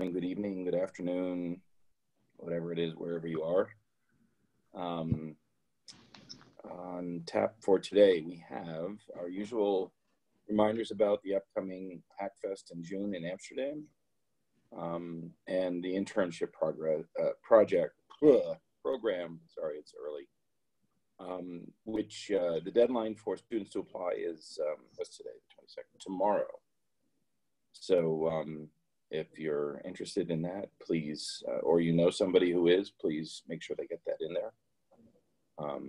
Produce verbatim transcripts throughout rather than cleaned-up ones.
Good evening, good afternoon, whatever it is, wherever you are. Um, on tap for today, we have our usual reminders about the upcoming Hackfest in June in Amsterdam, um, and the internship progress uh, project uh, program. Sorry, it's early. Um, which uh, the deadline for students to apply is um, what's today, the twenty-second, tomorrow. So. Um, If you're interested in that, please, uh, or you know somebody who is, please make sure they get that in there. Um,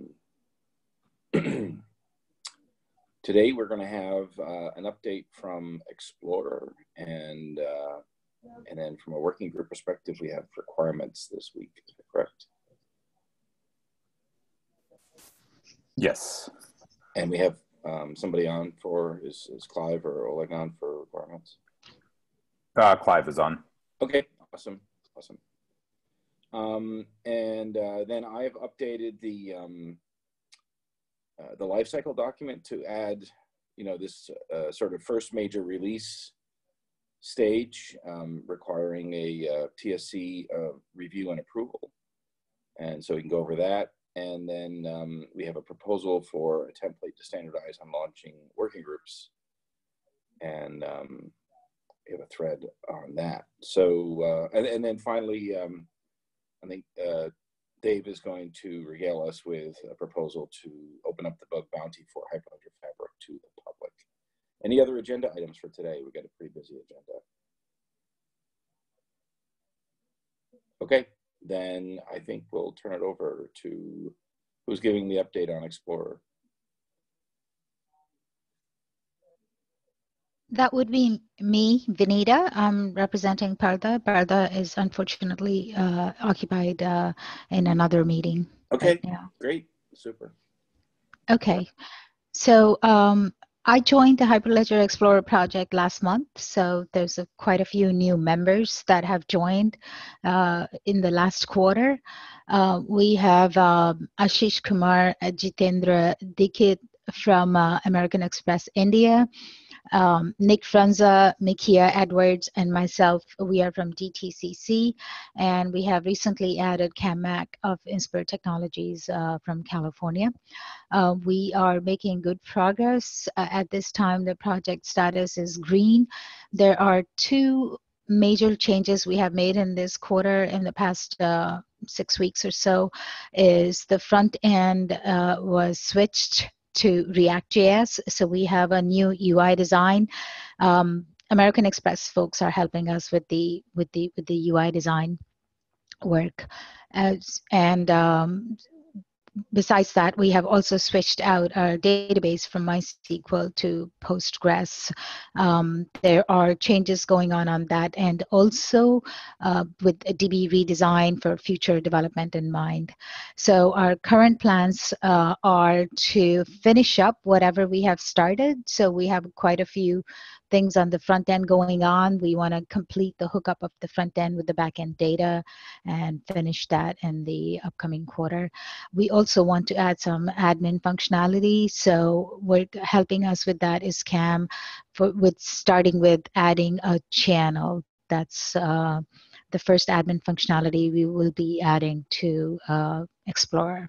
today, we're going to have uh, an update from Explorer, and uh, and then from a working group perspective, we have requirements this week, correct? Yes. And we have um, somebody on for, is, is Clive or Oleg on for requirements? Uh, Clive is on. Okay, awesome, awesome. Um, and uh, then I've updated the um, uh, the lifecycle document to add, you know, this uh, sort of first major release stage um, requiring a uh, T S C uh, review and approval. And so we can go over that. And then um, we have a proposal for a template to standardize on launching working groups. And um, we have a thread on that. So, uh, and, and then finally, um, I think uh, Dave is going to regale us with a proposal to open up the bug bounty for Hyperledger Fabric to the public. Any other agenda items for today? We've got a pretty busy agenda. Okay, then I think we'll turn it over to who's giving the update on Explorer. That would be me, Vinita. I'm representing Partha. Partha is unfortunately uh, occupied uh, in another meeting. Okay, right, great, super. Okay, so um, I joined the Hyperledger Explorer project last month. So there's a, quite a few new members that have joined uh, in the last quarter. Uh, we have um, Ashish Kumar Ajitendra Dikit from uh, American Express India. Um, Nick Franza, Mikia Edwards, and myself, we are from D T C C, and we have recently added CAMAC of Inspir Technologies uh, from California. Uh, we are making good progress. Uh, at this time, the project status is green. There are two major changes we have made in this quarter in the past uh, six weeks or so, is the front end uh, was switched to React J S, so we have a new U I design. Um, American Express folks are helping us with the with the with the U I design work, as and um, besides that, we have also switched out our database from MySQL to Postgres. Um, there are changes going on on that, and also uh, with a D B redesign for future development in mind. So our current plans uh, are to finish up whatever we have started. So we have quite a few things on the front end going on. We want to complete the hookup of the front end with the back end data and finish that in the upcoming quarter. We also want to add some admin functionality. So we're helping us with that is Cam, for, with starting with adding a channel. That's uh, the first admin functionality we will be adding to uh, Explorer.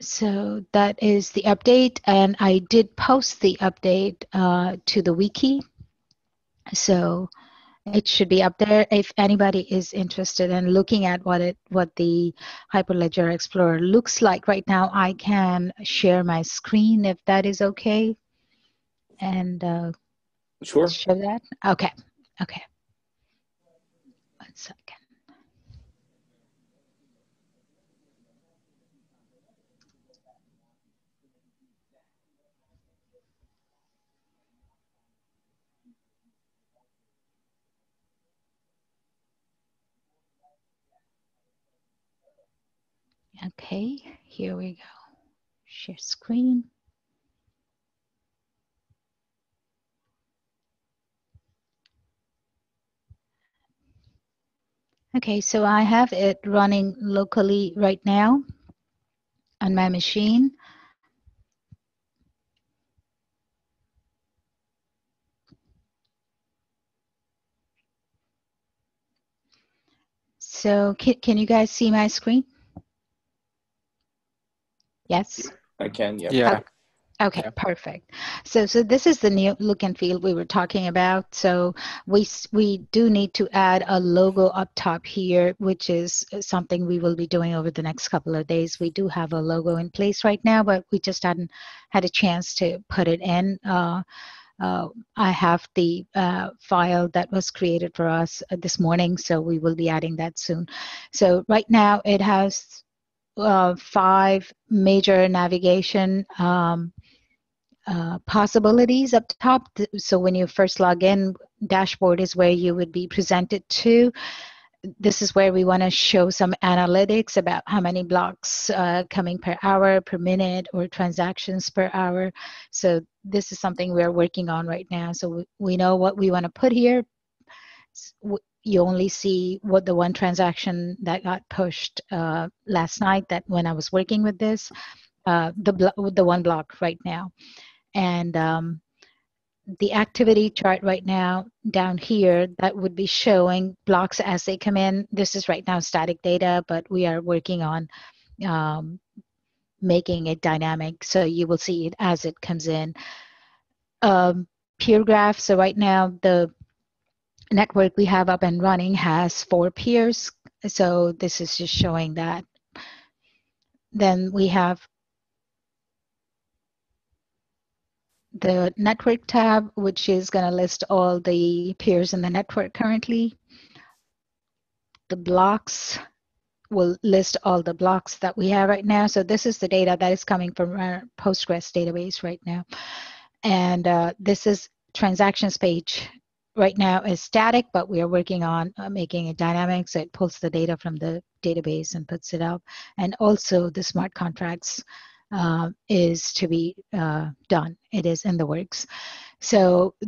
So that is the update, and I did post the update uh, to the wiki, so it should be up there if anybody is interested in looking at what it what the Hyperledger Explorer looks like right now. I can share my screen if that is okay, and uh, sure, show that. Okay, okay. One second. Okay, here we go. Share screen. Okay, so I have it running locally right now on my machine. So can, can you guys see my screen? Yes? I can, yeah. Yeah. Okay, yeah. Perfect. So so this is the new look and feel we were talking about. So we, we do need to add a logo up top here, which is something we will be doing over the next couple of days. We do have a logo in place right now, but we just hadn't had a chance to put it in. Uh, Uh, I have the uh, file that was created for us uh, this morning, so we will be adding that soon. So right now it has uh, five major navigation um, uh, possibilities up top. So when you first log in, dashboard is where you would be presented to. This is where we want to show some analytics about how many blocks uh, coming per hour, per minute, or transactions per hour. So this is something we're working on right now. So we, we know what we want to put here. You only see what the one transaction that got pushed uh, last night, that when I was working with this, uh, the, blo the one block right now. And um, the activity chart right now down here, that would be showing blocks as they come in. This is right now static data, but we are working on um, making it dynamic, so you will see it as it comes in. Um, peer graph, so right now the network we have up and running has four peers, so this is just showing that. Then we have the network tab, which is going to list all the peers in the network currently. The blocks will list all the blocks that we have right now. So this is the data that is coming from our Postgres database right now. And uh, this is transactions page right now is static, but we are working on uh, making it dynamic. So it pulls the data from the database and puts it up. And also the smart contracts Uh, is to be uh, done. It is in the works. So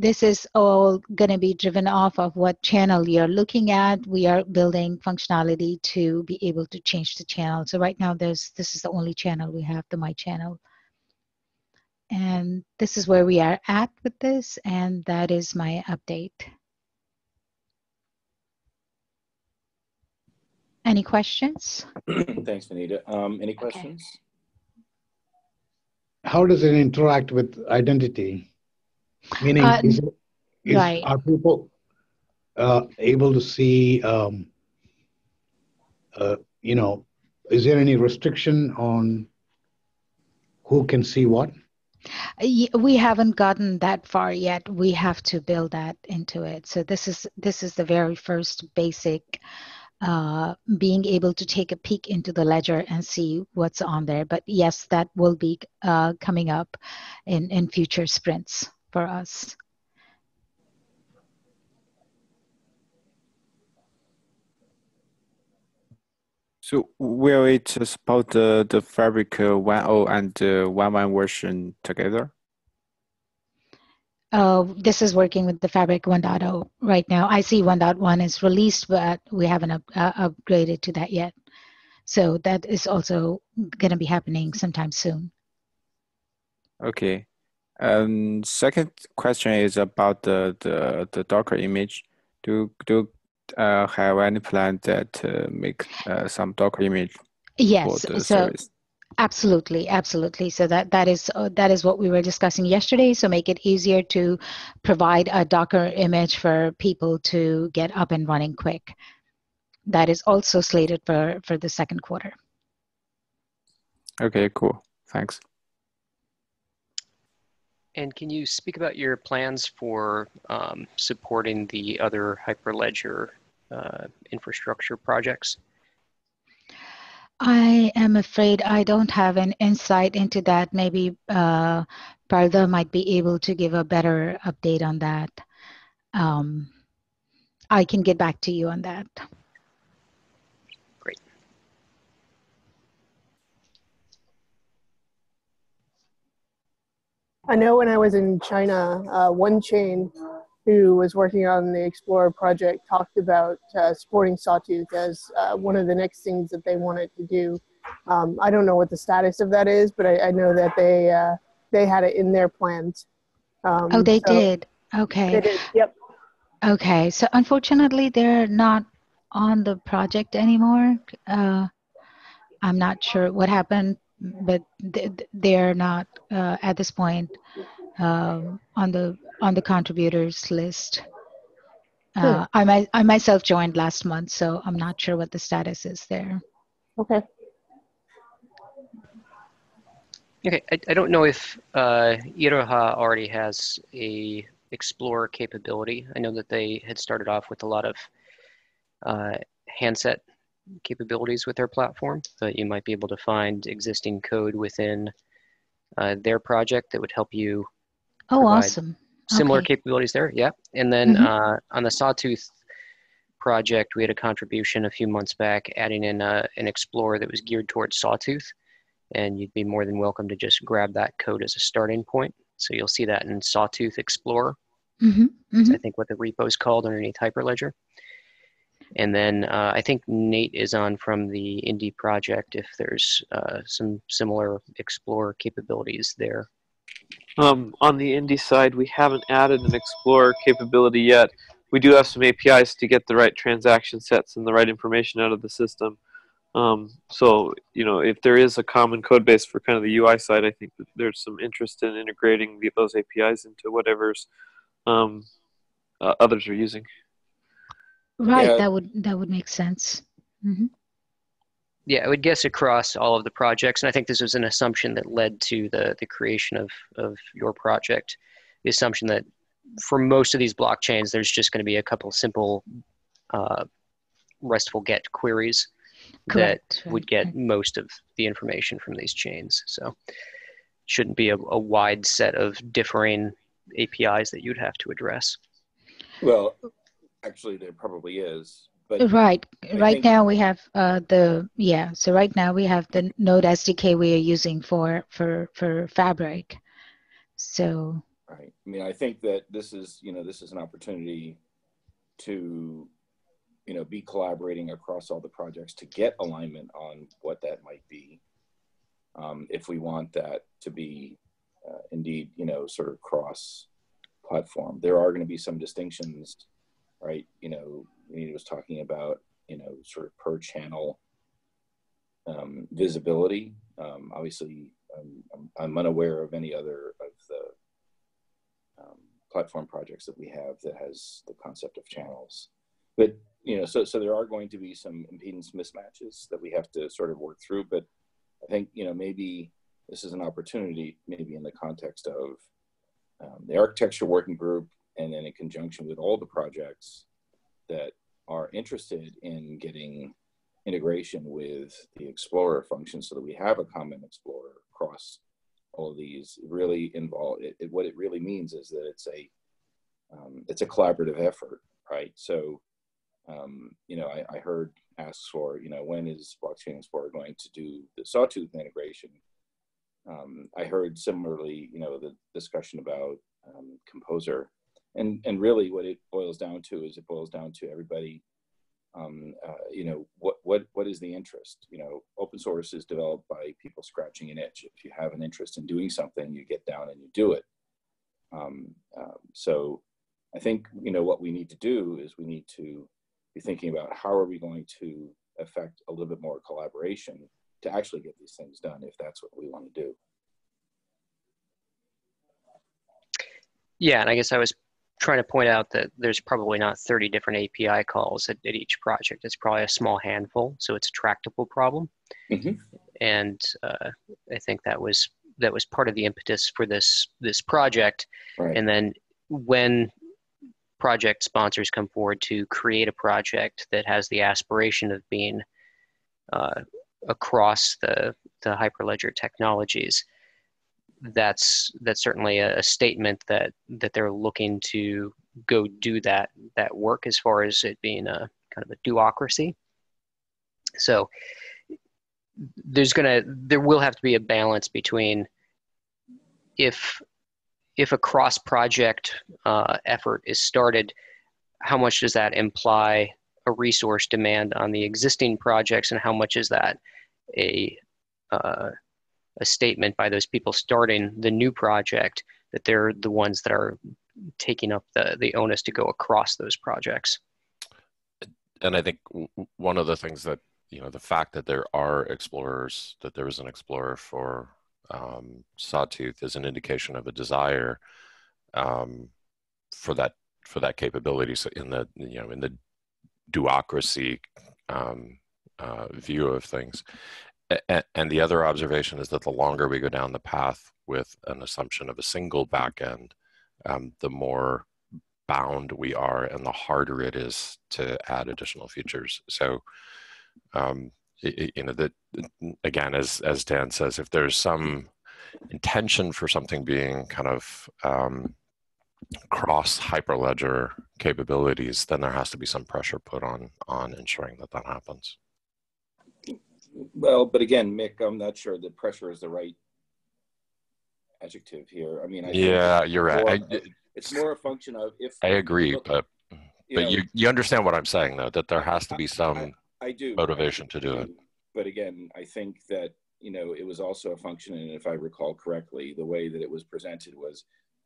this is all going to be driven off of what channel you're looking at. We are building functionality to be able to change the channel. So right now, there's this is the only channel we have, the My Channel. And this is where we are at with this, and that is my update. Any questions? Thanks, Vinita. Um, any questions? Okay. How does it interact with identity? Meaning, uh, is, is, right. are people uh, able to see, um, uh, you know, is there any restriction on who can see what? We haven't gotten that far yet. We have to build that into it. So this is, this is the very first basic Uh, being able to take a peek into the ledger and see what's on there. But yes, that will be uh, coming up in, in future sprints for us. So will it support the, the Fabric one point oh and one point one version together? Uh, this is working with the Fabric one point oh right now. I see one point one is released, but we haven't up, uh, upgraded to that yet. So that is also going to be happening sometime soon. Okay. Um, second question is about the, the, the Docker image. Do do uh, have any plan that uh, make uh, some Docker image? Yes. For the so. Service? Absolutely, absolutely. So that that is uh, that is what we were discussing yesterday. So make it easier to provide a Docker image for people to get up and running quick. That is also slated for for the second quarter. Okay, cool. Thanks. And can you speak about your plans for um, supporting the other Hyperledger uh, infrastructure projects? I am afraid I don't have an insight into that. Maybe uh, Partha might be able to give a better update on that. Um, I can get back to you on that. Great. I know when I was in China, uh, OneChain, who was working on the Explorer project, talked about uh, supporting Sawtooth as uh, one of the next things that they wanted to do. Um, I don't know what the status of that is, but I, I know that they uh, they had it in their plans. Um, oh, they so did. Okay. They did. Yep. Okay. So unfortunately, they're not on the project anymore. Uh, I'm not sure what happened, but they, they're not uh, at this point um, on the on the contributors list. Uh, I, my, I myself joined last month, so I'm not sure what the status is there. Okay. Okay, I, I don't know if uh, Iroha already has a Explorer capability. I know that they had started off with a lot of uh, handset capabilities with their platform, but you might be able to find existing code within uh, their project that would help you. Oh, awesome. Similar okay. capabilities there, yeah. And then mm-hmm. uh, on the Sawtooth project, we had a contribution a few months back adding in a, an Explorer that was geared towards Sawtooth, and you'd be more than welcome to just grab that code as a starting point. So you'll see that in Sawtooth Explorer, mm-hmm. Mm-hmm. I think what the repo is called underneath Hyperledger. And then uh, I think Nate is on from the Indy project if there's uh, some similar Explorer capabilities there. Um, on the Indy side, we haven't added an Explorer capability yet. We do have some A P Is to get the right transaction sets and the right information out of the system. Um, so, you know, if there is a common code base for kind of the U I side, I think that there's some interest in integrating the, those A P Is into whatever's um, uh, others are using. Right, yeah. that would that would make sense. Mm-hmm. Yeah, I would guess across all of the projects, and I think this was an assumption that led to the, the creation of, of your project, the assumption that for most of these blockchains, there's just going to be a couple simple uh, RESTful GET queries Correct. that right. would get right. most of the information from these chains. So it shouldn't be a, a wide set of differing A P Is that you'd have to address. Well, actually, there probably is. But right. I right now we have uh, the yeah. So right now we have the Node S D K we are using for for for Fabric. So. Right. I mean, I think that this is you know this is an opportunity to you know be collaborating across all the projects to get alignment on what that might be, um, if we want that to be uh, indeed you know sort of cross-platform. There are going to be some distinctions. Right, you know, Vinita was talking about, you know, sort of per channel um, visibility. Um, obviously, um, I'm, I'm unaware of any other of the um, platform projects that we have that has the concept of channels. But, you know, so, so there are going to be some impedance mismatches that we have to sort of work through. But I think, you know, maybe this is an opportunity, maybe in the context of um, the architecture working group, and then in conjunction with all the projects that are interested in getting integration with the Explorer function so that we have a common Explorer across all of these really involved. It, it, what it really means is that it's a, um, it's a collaborative effort, right? So, um, you know, I, I heard asks for, you know, when is Blockchain Explorer going to do the Sawtooth integration? Um, I heard similarly, you know, the discussion about um, Composer. And, and really what it boils down to is it boils down to everybody, um, uh, you know, what, what, what is the interest? You know, open source is developed by people scratching an itch. If you have an interest in doing something, you get down and you do it. Um, uh, so I think, you know, what we need to do is we need to be thinking about how are we going to affect a little bit more collaboration to actually get these things done if that's what we want to do. Yeah, and I guess I was trying to point out that there's probably not thirty different A P I calls at, at each project. It's probably a small handful, so it's a tractable problem. Mm-hmm. And uh, I think that was that was part of the impetus for this this project. Right. And then when project sponsors come forward to create a project that has the aspiration of being uh, across the the Hyperledger technologies, that's that's certainly a, a statement that that they're looking to go do that that work as far as it being a kind of a duocracy. So there's gonna there will have to be a balance between if if a cross project uh, effort is started, how much does that imply a resource demand on the existing projects, and how much is that a uh, a statement by those people starting the new project that they're the ones that are taking up the, the onus to go across those projects. and I think one of the things that, you know, the fact that there are explorers, that there is an explorer for um, Sawtooth is an indication of a desire um, for that for that capability. So in the, you know, in the duocracy um, uh, view of things. A and the other observation is that the longer we go down the path with an assumption of a single backend, um, the more bound we are and the harder it is to add additional features. So, um, it, you know, that again, as, as Dan says, if there's some intention for something being kind of um, cross hyperledger capabilities, then there has to be some pressure put on on ensuring that that happens. Well, but again, Mick, I'm not sure the pressure is the right adjective here. I mean, I yeah, you're right. More, I, it's more a function of if I agree, look, but but you, know, you you understand what I'm saying though, that there has to be some I, I do motivation I, to do I, it. But again, I think that, you know, it was also a function, and if I recall correctly, the way that it was presented was,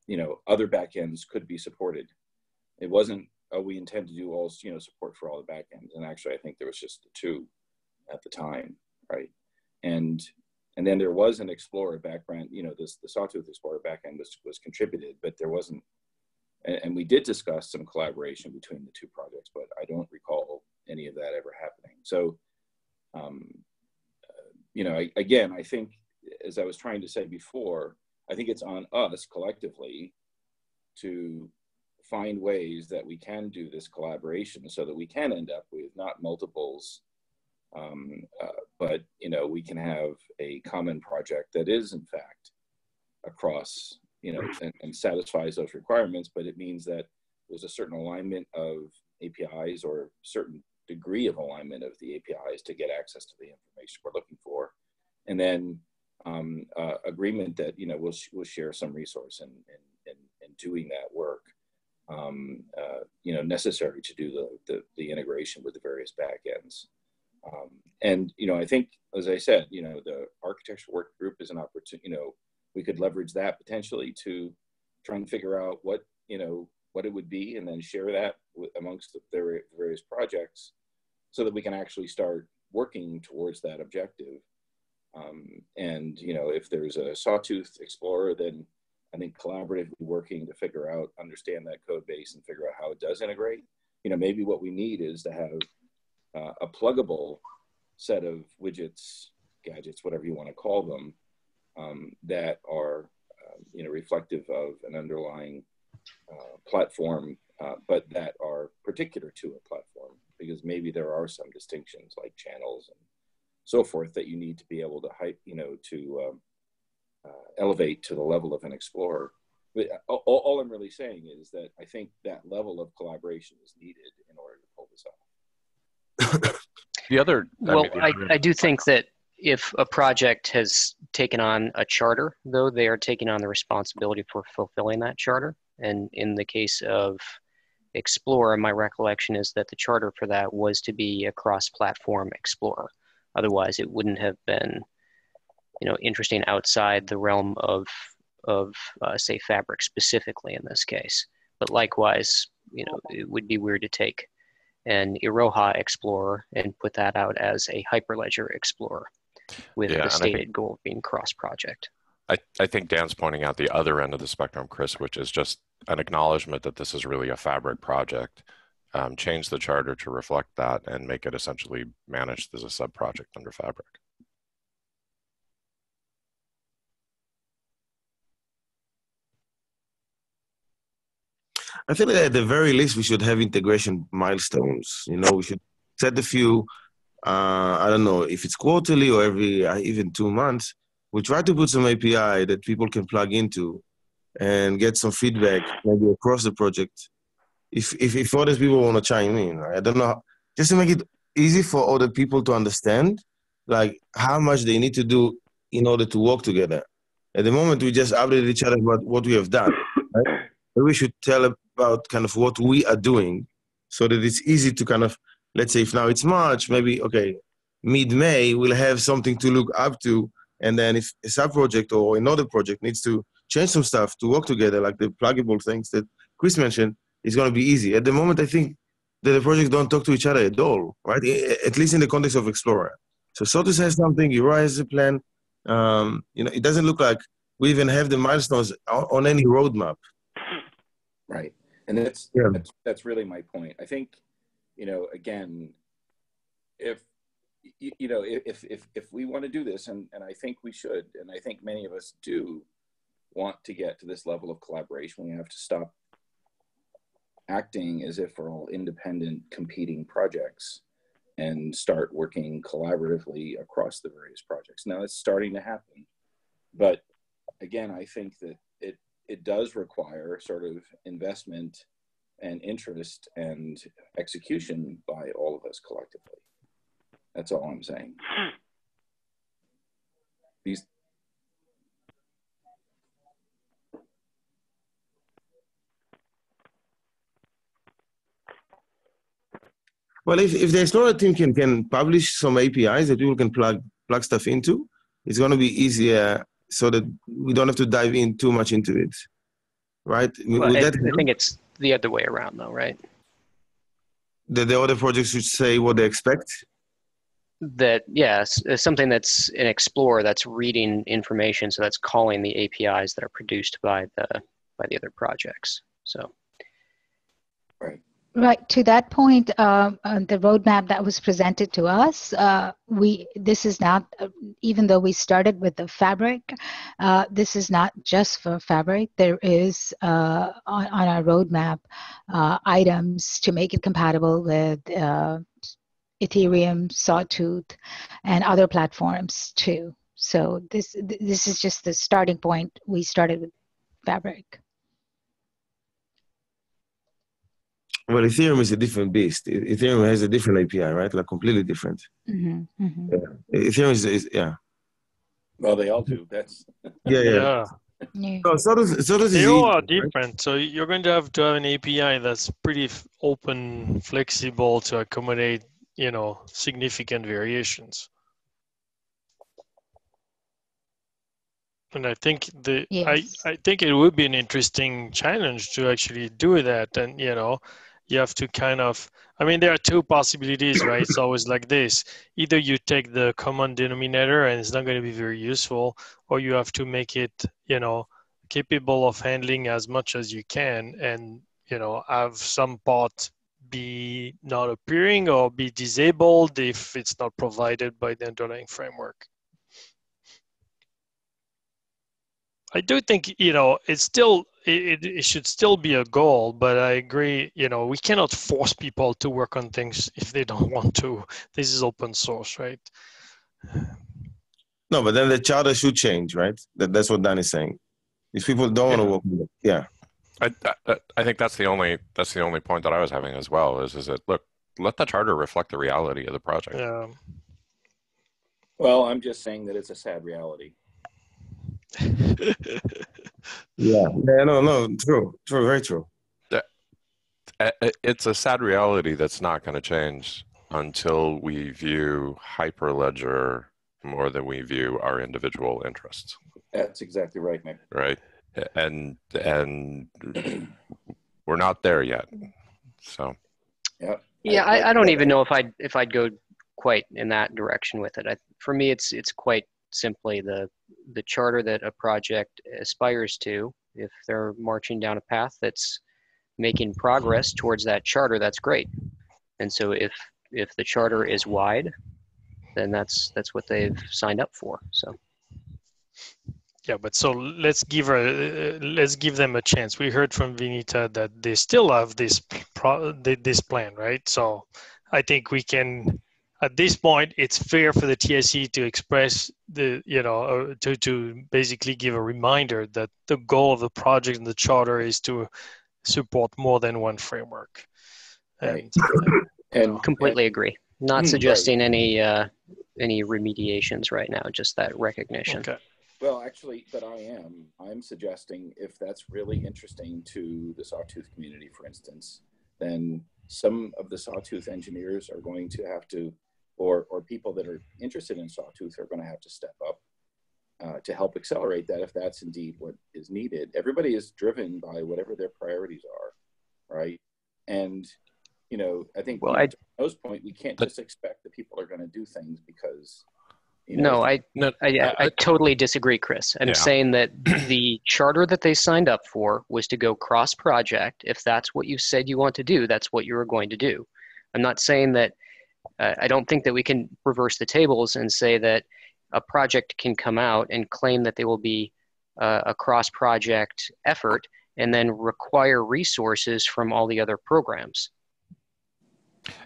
you know, other backends could be supported. It wasn't, oh, we intend to do all, you know, support for all the backends. And actually, I think there was just the two at the time, right? And and then there was an Explorer backend, you know, this the Sawtooth Explorer backend was, was contributed, but there wasn't, and, and we did discuss some collaboration between the two projects, but I don't recall any of that ever happening. So, um, uh, you know, I, again, I think, as I was trying to say before, I think it's on us collectively to find ways that we can do this collaboration so that we can end up with not multiples, um, uh, but, you know, we can have a common project that is in fact across, you know, and, and satisfies those requirements, but it means that there's a certain alignment of A P Is or certain degree of alignment of the A P Is to get access to the information we're looking for. And then Um, uh, agreement that, you know, we'll, sh we'll share some resource in, in, in, in doing that work, um, uh, you know, necessary to do the, the, the integration with the various backends. Um, and, you know, I think, as I said, you know, the architecture work group is an opportunity, you know, we could leverage that potentially to try and figure out what, you know, what it would be, and then share that with, amongst the various projects so that we can actually start working towards that objective. Um, and, you know, if there's a Sawtooth Explorer, then I think collaboratively working to figure out, understand that code base and figure out how it does integrate. You know, maybe what we need is to have uh, a pluggable set of widgets, gadgets, whatever you want to call them, um, that are, uh, you know, reflective of an underlying uh, platform, uh, but that are particular to a platform, because maybe there are some distinctions like channels and so forth that you need to be able to hype, you know, to um, uh, elevate to the level of an explorer. But all, all I'm really saying is that I think that level of collaboration is needed in order to pull this off. The other, well, I, mean, I, I do think that if a project has taken on a charter, though, they are taking on the responsibility for fulfilling that charter. And in the case of Explorer, my recollection is that the charter for that was to be a cross-platform explorer. Otherwise, it wouldn't have been, you know, interesting outside the realm of, of uh, say, Fabric specifically in this case. But likewise, you know, it would be weird to take an Iroha Explorer and put that out as a Hyperledger Explorer with yeah, the stated think, goal of being cross-project. I, I think Dan's pointing out the other end of the spectrum, Chris, which is just an acknowledgement that this is really a Fabric project. Um, change the charter to reflect that and make it essentially managed as a sub-project under Fabric. I think that at the very least, we should have integration milestones. You know, we should set a few, uh, I don't know, if it's quarterly or every, uh, even two months, we try to put some A P I that people can plug into and get some feedback maybe across the project. If, if if other people want to chime in, I don't know, just to make it easy for other people to understand, like how much they need to do in order to work together. At the moment, we just update each other about what we have done. Right? But we should tell about kind of what we are doing, so that it's easy to kind of, let's say, if now it's March, maybe okay, mid-May we'll have something to look up to, and then if a sub project or another project needs to change some stuff to work together, like the pluggable things that Chris mentioned. It's going to be easy. At the moment, I think that the projects don't talk to each other at all, right? At least in the context of Explorer. So Sawtooth has something, Iroha has a plan. Um, you know, it doesn't look like we even have the milestones on any roadmap. Right, and that's, yeah. that's, that's really my point. I think, you know, again, if, you know, if, if, if we want to do this, and, and I think we should, and I think many of us do want to get to this level of collaboration, we have to stop acting as if we're all independent competing projects and start working collaboratively across the various projects. Now it's starting to happen, but again, I think that it, it does require sort of investment and interest and execution by all of us collectively. That's all I'm saying. These. Well, if, if the Explorer team can, can publish some A P Is that people can plug, plug stuff into, it's going to be easier so that we don't have to dive in too much into it, right? Well, I, that, I think it's the other way around though, right? That the other projects should say what they expect? That, yeah, something that's an Explorer that's reading information, so that's calling the A P Is that are produced by the, by the other projects, so. Right. Right. To that point, uh, the roadmap that was presented to us, uh, we this is not, uh, even though we started with the Fabric, uh, this is not just for Fabric. There is, uh, on, on our roadmap, uh, items to make it compatible with uh, Ethereum, Sawtooth, and other platforms too. So this, this is just the starting point. We started with Fabric. Well, Ethereum is a different beast. Ethereum has a different A P I, right? Like completely different. Mm-hmm, mm-hmm. Yeah. Ethereum is, is, yeah. Well, they all do. That's yeah, yeah. yeah. So, so does, so does they all are different. Right? So you're going to have to have an A P I that's pretty open, flexible to accommodate, you know, significant variations. And I think the yes. I I think it would be an interesting challenge to actually do that, and you know. You have to kind of, I mean, there are two possibilities, right? It's always like this. Either you take the common denominator and it's not going to be very useful, or you have to make it, you know, capable of handling as much as you can and, you know, have some part be not appearing or be disabled if it's not provided by the underlying framework. I do think, you know, it's still, It, it should still be a goal, but I agree, you know, we cannot force people to work on things if they don't want to. This is open source, right? No, but then the charter should change, right? That, that's what Dan is saying. If people don't yeah. want to work with it, yeah. I, I, I think that's the only that's the only point that I was having as well, is, is that, look, let the charter reflect the reality of the project. Yeah. Well, I'm just saying that it's a sad reality. Yeah. yeah, no, no, true, true, very true. It's a sad reality that's not going to change until we view Hyperledger more than we view our individual interests. That's exactly right, Nick. Right, and and we're not there yet. So. Yeah. Yeah, I, I don't even know if I'd if I'd go quite in that direction with it. I, for me, it's it's quite simply the. the charter that a project aspires to. If they're marching down a path that's making progress towards that charter, that's great. And so if if the charter is wide, then that's that's what they've signed up for. So yeah, but so let's give her, let's give them a chance. We heard from Vinita that they still have this pro, this plan, right? So I think we can. At this point, it's fair for the T S C to express the, you know, uh, to, to basically give a reminder that the goal of the project and the charter is to support more than one framework. Right. And, and completely and, agree. Not suggesting right. any uh, any remediations right now, just that recognition. Okay. Well, actually, but I am. I'm suggesting if that's really interesting to the Sawtooth community, for instance, then some of the Sawtooth engineers are going to have to, or, or people that are interested in Sawtooth are going to have to step up uh, to help accelerate that if that's indeed what is needed. Everybody is driven by whatever their priorities are, right? And you know, I think well, I, at those point, we can't but, just expect that people are going to do things because, you know. No, I, no, I, I, I totally disagree, Chris. And yeah. I'm saying that the charter that they signed up for was to go cross-project. If that's what you said you want to do, that's what you were going to do. I'm not saying that, uh, I don't think that we can reverse the tables and say that a project can come out and claim that they will be uh, a cross-project effort and then require resources from all the other programs.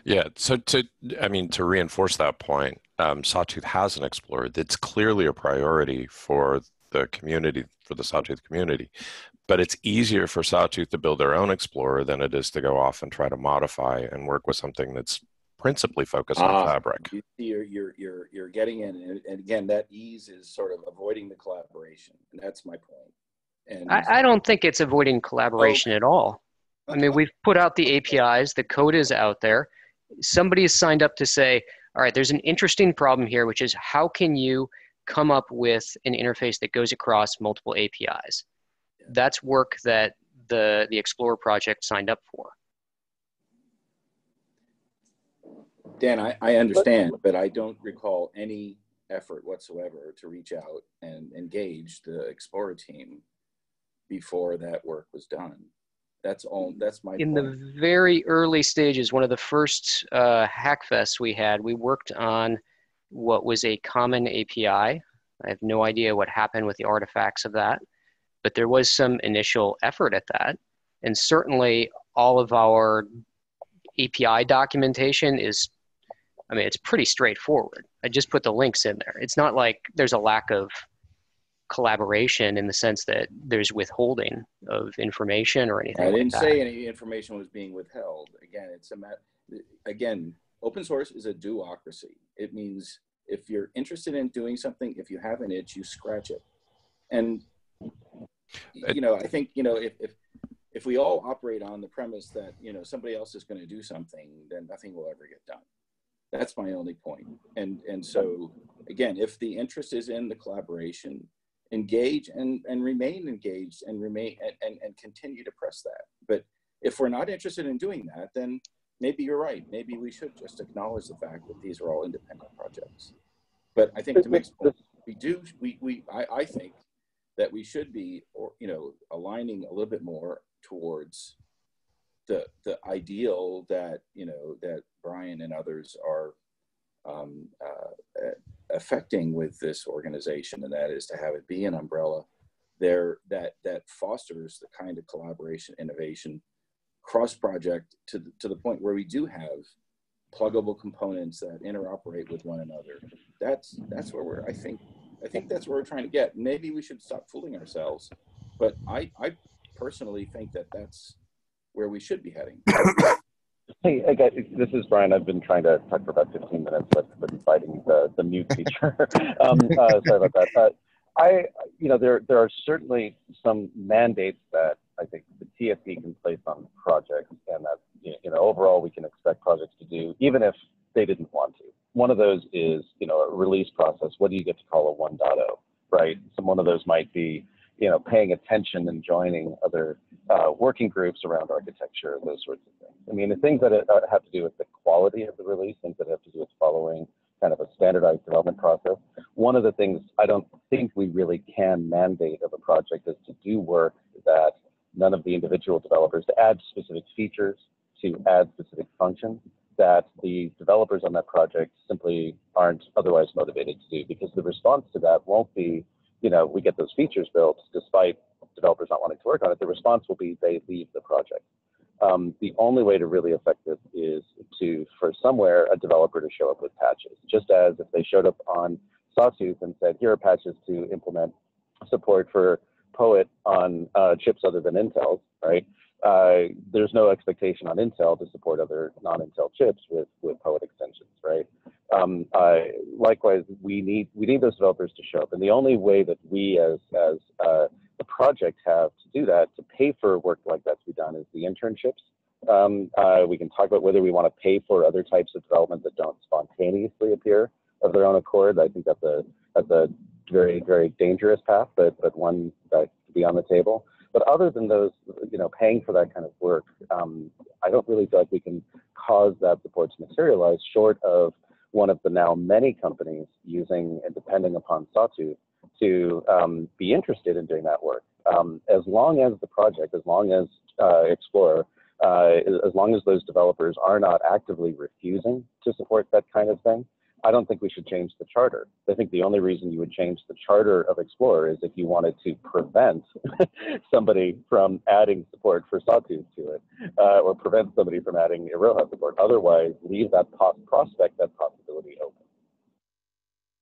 Yeah, so to, I mean, to reinforce that point, um, Sawtooth has an Explorer that's clearly a priority for the community, for the Sawtooth community. But it's easier for Sawtooth to build their own Explorer than it is to go off and try to modify and work with something that's principally focused ah, on Fabric. You're, you're, you're, you're getting in, and again, that ease is sort of avoiding the collaboration, and that's my point. And I, I don't think it's avoiding collaboration oh. at all. I mean, we've put out the A P Is, the code is out there. Somebody has signed up to say, all right, there's an interesting problem here, which is how can you come up with an interface that goes across multiple A P Is? That's work that the, the Explorer project signed up for. Dan, I, I understand, but I don't recall any effort whatsoever to reach out and engage the Explorer team before that work was done. That's all, that's my In point. The very early stages, one of the first uh, Hackfests we had, we worked on what was a common A P I. I have no idea what happened with the artifacts of that, but there was some initial effort at that. And certainly all of our A P I documentation is, I mean, it's pretty straightforward. I just put the links in there. It's not like there's a lack of collaboration in the sense that there's withholding of information or anything. I didn't like that. say any information was being withheld. Again, it's a mat again, open source is a duocracy. It means if you're interested in doing something, if you have an itch, you scratch it. And you know, I think you know if if, if we all operate on the premise that you know somebody else is going to do something, then nothing will ever get done. That's my only point. And and so again, if the interest is in the collaboration, engage and, and remain engaged and remain and, and, and continue to press that. But if we're not interested in doing that, then maybe you're right. Maybe we should just acknowledge the fact that these are all independent projects. But I think to Mick's point, we do, we, we, I, I think that we should be, or, you know, aligning a little bit more towards the, the ideal that, you know, that Brian and others are um, uh, affecting with this organization, and that is to have it be an umbrella there that that fosters the kind of collaboration, innovation, cross-project to the, to the point where we do have pluggable components that interoperate with one another. That's that's where we're. I think I think that's where we're trying to get. Maybe we should stop fooling ourselves, but I I personally think that that's where we should be heading. Hey, I got, this is Brian. I've been trying to talk for about fifteen minutes, but I've been fighting the, the mute feature. um, uh, sorry about that. Uh, I, you know, there, there are certainly some mandates that I think the T S C can place on projects, and that, you know, overall we can expect projects to do, even if they didn't want to. One of those is, you know, a release process. What do you get to call a one point oh, right? So one of those might be, you know, paying attention and joining other uh, working groups around architecture, those sorts of things. I mean, the things that have to do with the quality of the release, things that have to do with following kind of a standardized development process. One of the things I don't think we really can mandate of a project is to do work that none of the individual developers, to add specific features, to add specific functions that the developers on that project simply aren't otherwise motivated to do, because the response to that won't be, you know, we get those features built despite developers not wanting to work on it. The response will be they leave the project. Um, the only way to really affect this is to, for somewhere, a developer to show up with patches. Just as if they showed up on Sawtooth and said, here are patches to implement support for Poet on uh, chips other than Intel, right? Uh, there's no expectation on Intel to support other non-Intel chips with, with Poet extensions, right? Um, uh, likewise, we need we need those developers to show up, and the only way that we as as uh, the project have to do that, to pay for work like that to be done, is the internships. Um, uh, we can talk about whether we want to pay for other types of development that don't spontaneously appear of their own accord. I think that's a that's a very very dangerous path, but but one that could be on the table. But other than those, you know, paying for that kind of work, um, I don't really feel like we can cause that support to materialize short of one of the now many companies using and depending upon Sawtooth to um, be interested in doing that work. Um, as long as the project, as long as uh, Explorer, uh, as long as those developers are not actively refusing to support that kind of thing, I don't think we should change the charter. I think the only reason you would change the charter of Explorer is if you wanted to prevent somebody from adding support for Sawtooth to it, uh, or prevent somebody from adding Iroha support. Otherwise, leave that pos prospect, that possibility open.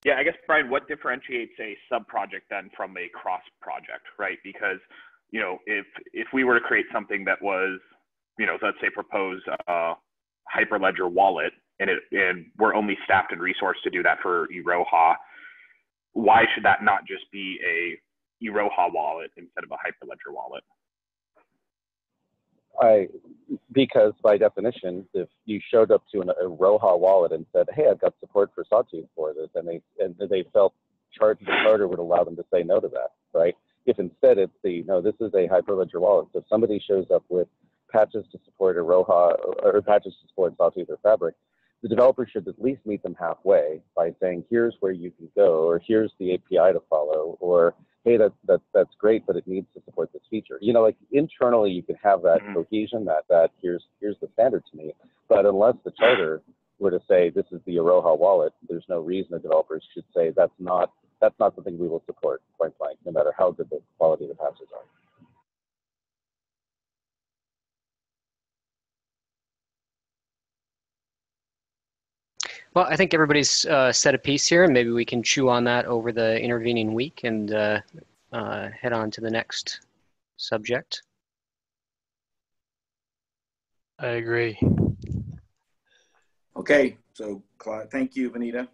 Yeah, I guess, Brian, what differentiates a sub-project then from a cross-project, right? Because, you know, if if we were to create something that was, you know, let's say propose a Hyperledger wallet, and it and we're only staffed and resourced to do that for Iroha, why should that not just be a Iroha wallet instead of a Hyperledger wallet? I, because by definition, if you showed up to an Iroha wallet and said, "Hey, I've got support for Sawtooth for this," and they and they felt chart the charter would allow them to say no to that, right? If instead it's the no, this is a Hyperledger wallet. So if somebody shows up with patches to support Iroha or, or patches to support Sawtooth or Fabric, the developer should at least meet them halfway by saying, here's where you can go, or here's the A P I to follow, or, hey, that, that, that's great, but it needs to support this feature. You know, like internally, you can have that cohesion, that, that here's, here's the standard to me. But unless the charter were to say, this is the Iroha wallet, there's no reason the developers should say, that's not, that's not something we will support, point blank, no matter how good the quality of the patches are. Well, I think everybody's uh, said a piece here, and maybe we can chew on that over the intervening week and uh, uh, head on to the next subject. I agree. Okay, so Clive, thank you, Vinita.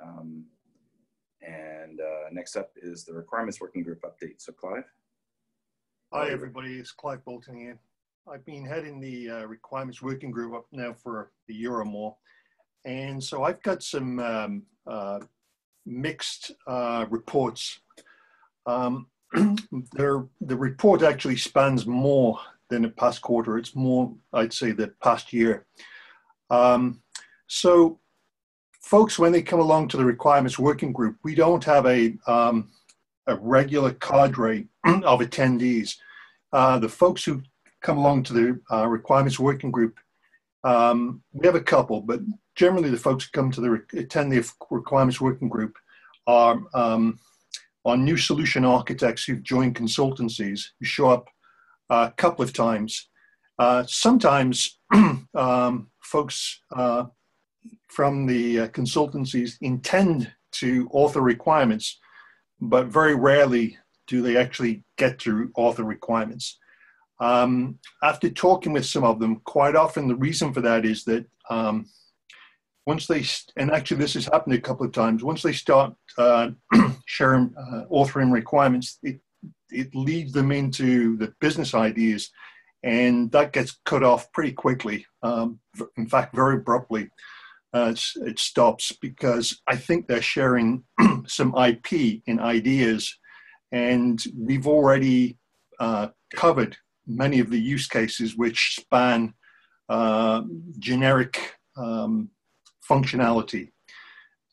Um, and uh, next up is the Requirements Working Group update. So, Clive. Hi, everybody. It's Clive Bolton here. I've been heading the uh, Requirements Working Group up now for a year or more. And so I've got some um, uh, mixed uh, reports. Um, the, the report actually spans more than the past quarter. It's more, I'd say, the past year. Um, so folks, when they come along to the Requirements Working Group, we don't have a, um, a regular cadre of attendees. Uh, the folks who come along to the uh, Requirements Working Group, um, we have a couple, but generally, the folks who come to the attend the Requirements Working Group are, um, are new solution architects who've joined consultancies who show up a couple of times. Uh, sometimes um, folks uh, from the consultancies intend to author requirements, but very rarely do they actually get to author requirements. Um, after talking with some of them, quite often the reason for that is that um, once they, and actually this has happened a couple of times, once they start uh, sharing, uh, authoring requirements, it, it leads them into the business ideas, and that gets cut off pretty quickly. Um, in fact, very abruptly, uh, it's, it stops because I think they're sharing some I P in ideas, and we've already uh, covered many of the use cases which span uh, generic um, functionality.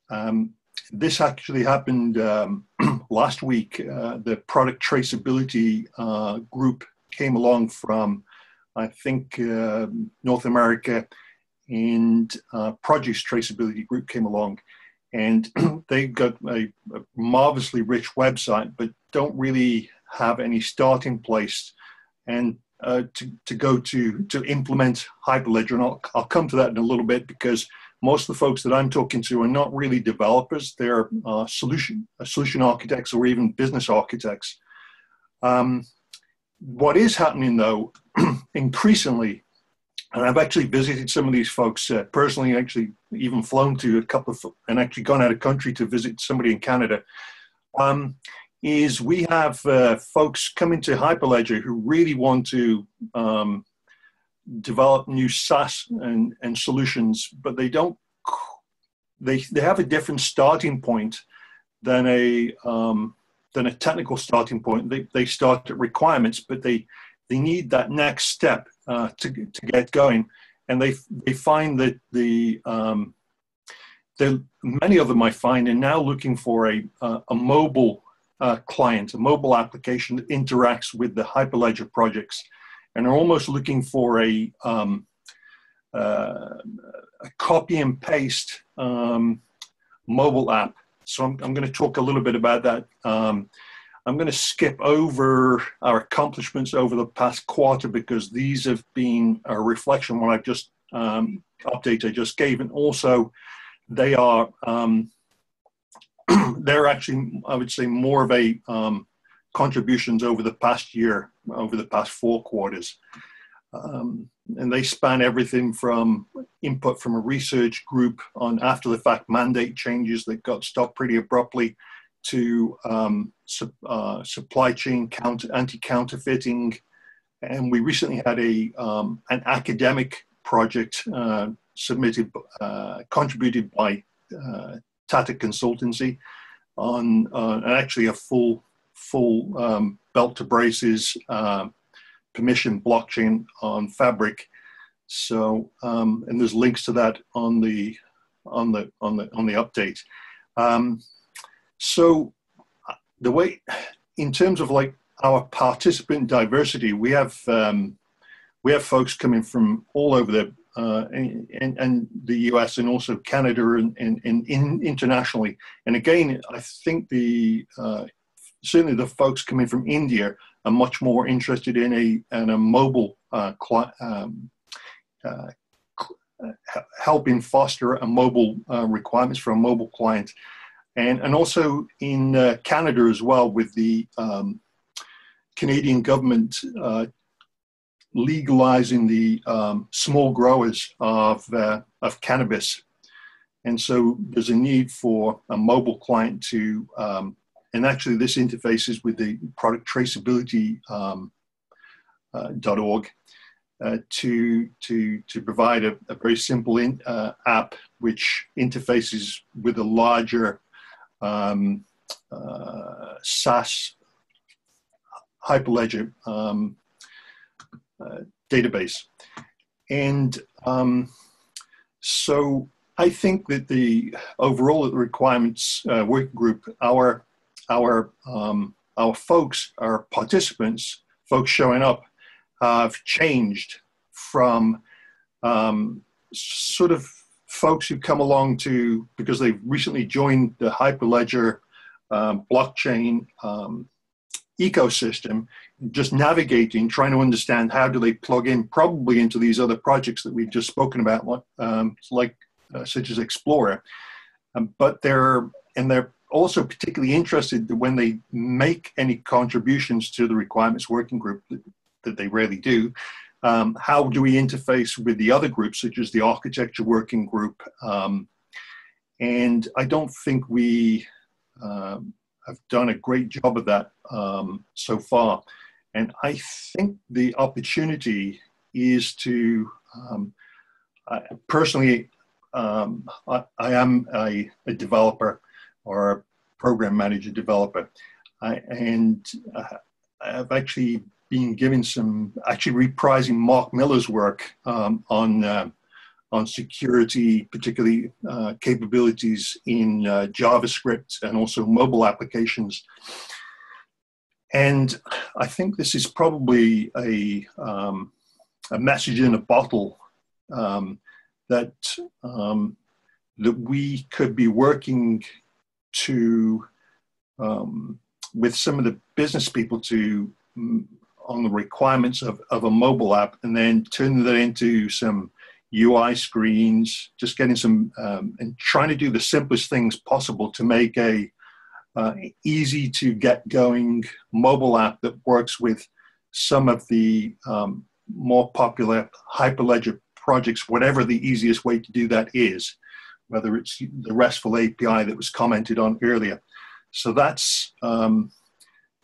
Um, this actually happened um, last week. Uh, the product traceability uh, group came along from, I think, uh, North America, and uh, produce traceability group came along, and they got a, a marvelously rich website, but don't really have any starting place and uh, to, to go to, to implement Hyperledger. And I'll, I'll come to that in a little bit, because most of the folks that I'm talking to are not really developers. They're uh, solution, uh, solution architects or even business architects. Um, what is happening, though, increasingly, and I've actually visited some of these folks uh, personally, actually even flown to a couple of, and actually gone out of country to visit somebody in Canada, um, is we have uh, folks coming to Hyperledger who really want to um, develop new SaaS and, and solutions, but they don't, they, they have a different starting point than a, um, than a technical starting point. They, they start at requirements, but they, they need that next step uh, to, to get going. And they, they find that the, um, the, many of them I find are now looking for a, uh, a mobile uh, client, a mobile application that interacts with the Hyperledger projects, and are almost looking for a, um, uh, a copy and paste um, mobile app. So I'm, I'm going to talk a little bit about that. Um, I'm going to skip over our accomplishments over the past quarter because these have been a reflection on what I've just um, update I just gave, and also they are um, they're actually, I would say, more of a um, contributions over the past year, over the past four quarters, um, and they span everything from input from a research group on after the fact mandate changes that got stopped pretty abruptly, to um, su uh, supply chain counter, anti-counterfeiting, and we recently had a um, an academic project uh, submitted, uh, contributed by uh, Tata Consultancy, on uh, and actually a full full um, belt to braces uh, permission blockchain on Fabric. So um, and there's links to that on the on the on the on the update. Um, So the way, in terms of like our participant diversity, we have um, we have folks coming from all over the uh, and, and, and the U S and also Canada and, and, and in internationally. And again, I think the uh, certainly the folks coming from India are much more interested in a in a mobile uh, um, uh, helping foster a mobile uh, requirements for a mobile client. And, and also in uh, Canada as well, with the um, Canadian government uh, legalizing the um, small growers of, uh, of cannabis. And so there's a need for a mobile client to, um, and actually this interfaces with the product traceability um, uh, .org uh, to, to, to provide a, a very simple in, uh, app which interfaces with a larger Um, uh, SaaS Hyperledger um, uh, database. And um, so I think that the overall requirements uh, work group, our, our, um, our folks, our participants, folks showing up, have changed from um, sort of folks who come along to, because they've recently joined the Hyperledger um, blockchain um, ecosystem, just navigating, trying to understand how do they plug in probably into these other projects that we've just spoken about, um, like uh, such as Explorer. Um, but they're, and they're also particularly interested that when they make any contributions to the requirements working group, that, that they rarely do, Um, how do we interface with the other groups, such as the architecture working group? Um, and I don't think we um, have done a great job of that um, so far. And I think the opportunity is to, um, I, personally, um, I, I am a, a developer or a program manager developer. I, and uh, I've actually been given some, actually reprising Mark Miller's work um, on uh, on security, particularly uh, capabilities in uh, JavaScript and also mobile applications. And I think this is probably a um, a message in a bottle um, that um, that we could be working to um, with some of the business people to. On the requirements of, of a mobile app, and then turn that into some U I screens, just getting some, um, and trying to do the simplest things possible to make a uh, easy to get going mobile app that works with some of the um, more popular Hyperledger projects, whatever the easiest way to do that is, whether it's the RESTful A P I that was commented on earlier. So that's, um,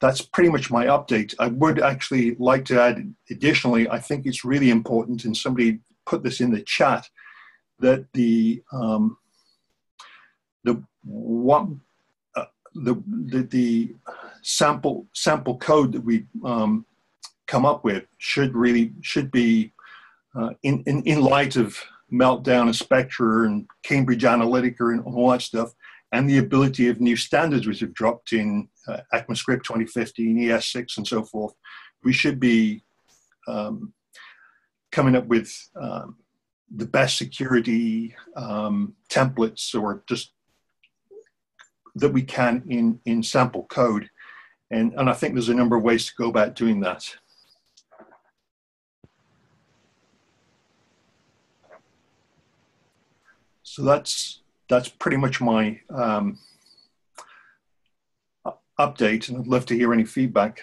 that's pretty much my update. I would actually like to add, additionally, I think it's really important, and somebody put this in the chat, that the, um, the one, uh, the, the, the sample, sample code that we um, come up with should really, should be uh, in, in, in light of Meltdown and Spectre and Cambridge Analytica and all that stuff, and the ability of new standards which have dropped in uh, ECMAScript twenty fifteen, E S six, and so forth, we should be um, coming up with um, the best security um, templates, or just that we can in, in sample code. And, and I think there's a number of ways to go about doing that. So that's, that's pretty much my um, update, and I'd love to hear any feedback.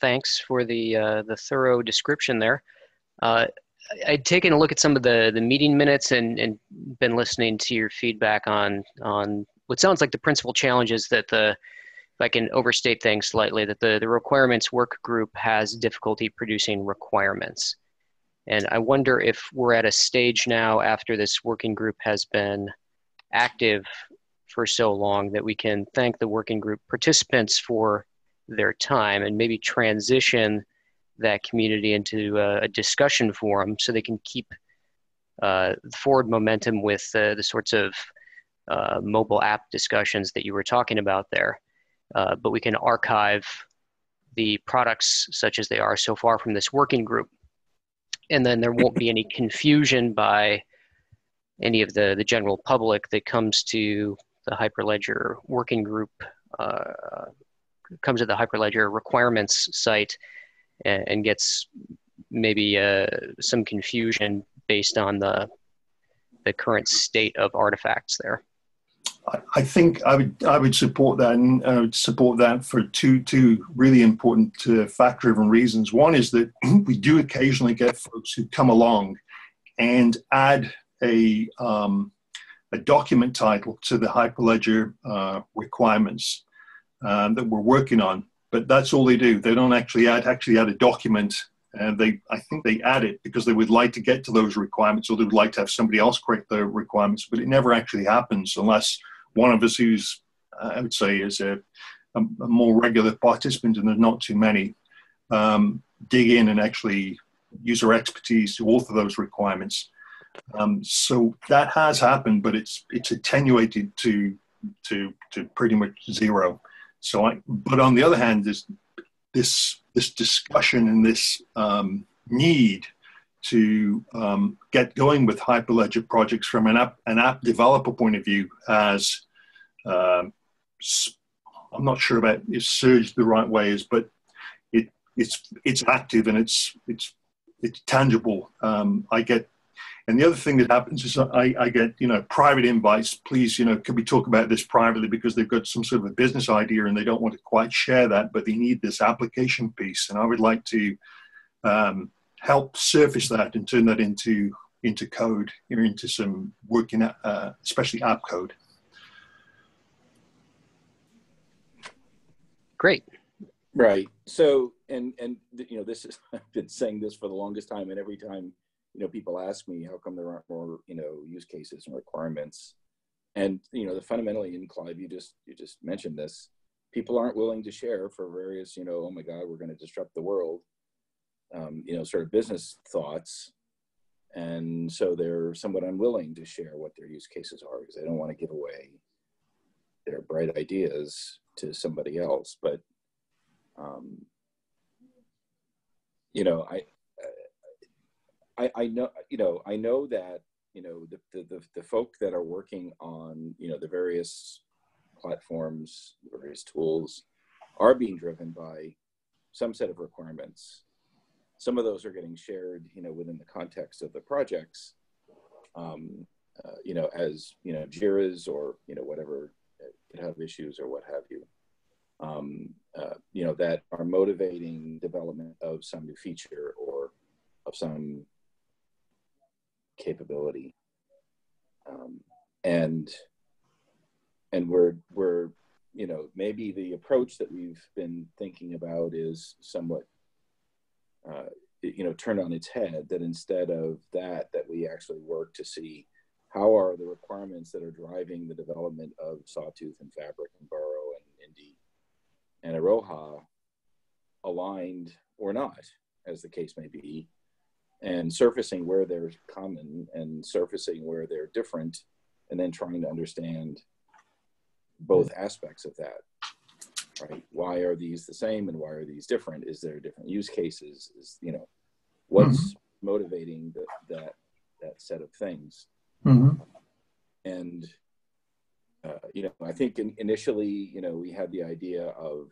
Thanks for the, uh, the thorough description there. Uh, I'd taken a look at some of the, the meeting minutes and, and been listening to your feedback on, on what sounds like the principal challenges that the, if I can overstate things slightly, that the, the requirements work group has difficulty producing requirements. And I wonder if we're at a stage now after this working group has been active for so long that we can thank the working group participants for their time and maybe transition that community into a, a discussion forum so they can keep uh, forward momentum with uh, the sorts of uh, mobile app discussions that you were talking about there. Uh, but we can archive the products such as they are so far from this working group. And then there won't be any confusion by any of the, the general public that comes to the Hyperledger working group, uh, comes to the Hyperledger requirements site and, and gets maybe uh, some confusion based on the, the current state of artifacts there. I, I think I would, I would support that, and I would support that for two, two really important uh, fact-driven reasons. One is that we do occasionally get folks who come along and add a, um, a document title to the Hyperledger uh, requirements um, that we're working on, but that's all they do. They don't actually add, actually add a document, and they, I think they add it because they would like to get to those requirements, or they would like to have somebody else correct their requirements, but it never actually happens unless one of us who's, uh, I would say, is a, a, a more regular participant, and there's not too many, um, dig in and actually use our expertise to author those requirements. Um, so that has happened, but it's it's attenuated to to to pretty much zero. So, I, but on the other hand, there's this this discussion and this um, need to um, get going with Hyperledger projects from an app, an app developer point of view has, um, I'm not sure about if surged the right way is, but it, it's, it's active and it's, it's, it's tangible. Um, I get, and the other thing that happens is I, I get, you know, private invites, please, you know, can we talk about this privately, because they've got some sort of a business idea and they don't want to quite share that, but they need this application piece. And I would like to, um, help surface that and turn that into into code, or into some working, uh, especially app code. Great. Right. So, and and you know, this is, I've been saying this for the longest time, and every time, you know, people ask me how come there aren't more, you know, use cases and requirements, and you know, the fundamentally, and Clive, you just you just mentioned this, people aren't willing to share for various, you know, oh my God, we're going to disrupt the world. Um, you know, sort of business thoughts, and so they're somewhat unwilling to share what their use cases are because they don't want to give away their bright ideas to somebody else. But um, you know, I, I, I know, you know, I know that, you know, the the, the the folk that are working on, you know, the various platforms, various tools, are being driven by some set of requirements. Some of those are getting shared, you know, within the context of the projects, um, uh, you know, as, you know, Jira's or, you know, whatever, GitHub issues or what have you, um, uh, you know, that are motivating development of some new feature or of some capability. Um, and, and we're, we're, you know, maybe the approach that we've been thinking about is somewhat, Uh, you know, turned on its head, that instead of that, that we actually work to see how are the requirements that are driving the development of Sawtooth and Fabric and Burrow and Indy and Iroha aligned or not, as the case may be, and surfacing where they're common and surfacing where they're different, and then trying to understand both aspects of that, right? Why are these the same and why are these different? Is there different use cases? Is, you know, what's mm-hmm. motivating the, that, that set of things? Mm-hmm. And, uh, you know, I think in, initially, you know, we had the idea of